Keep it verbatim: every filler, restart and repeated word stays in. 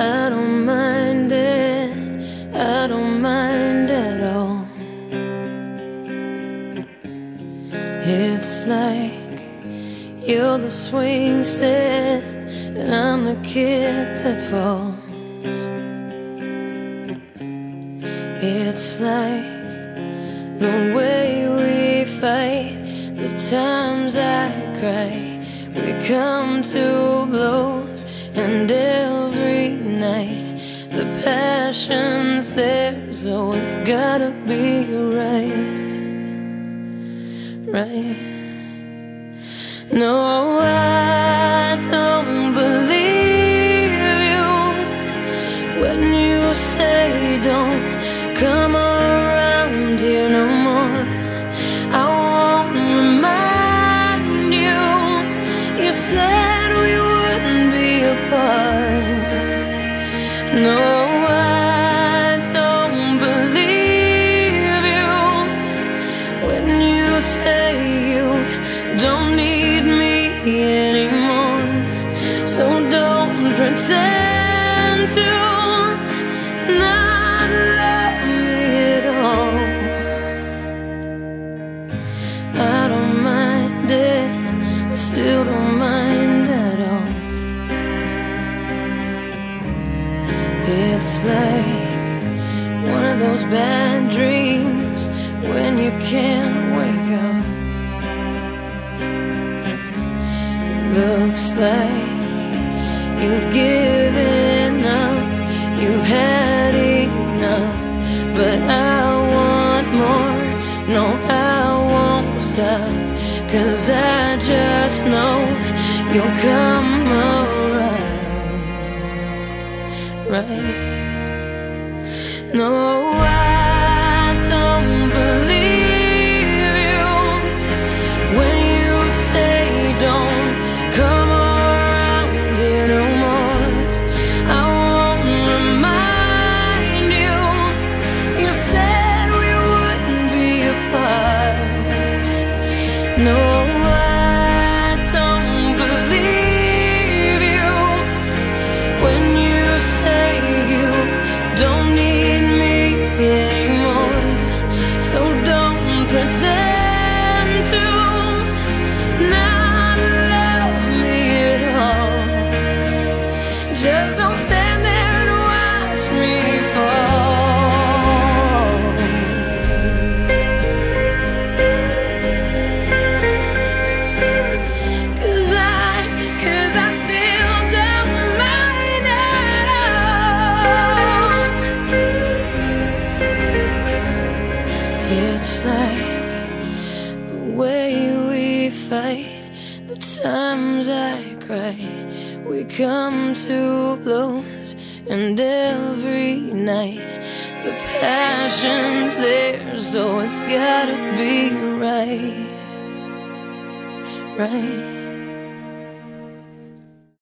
I don't mind it, I don't mind at all. It's like you're the swing set and I'm the kid that falls. It's like the way we fight, the times I cry, we come to blows. And every night the passion's there, so it's gotta be right, right. No, I don't believe you when you say don't come around here no more. I won't remind you, you said we wouldn't be apart. No, I don't believe you when you say you don't need me anymore. So don't pretend to not love me at all. I don't mind it, I still don't mind at all. It's like one of those bad dreams when you can't wake up. It looks like you've given up, you've had enough, but I want more. No, I won't stop, 'cause I just know you'll come around. Right. No, I don't believe you when you say don't come around here no more. I won't remind you, you said we wouldn't be apart. No, it's like the way we fight, the times I cry, we come to blows. And every night the passion's there, so it's gotta be right, right.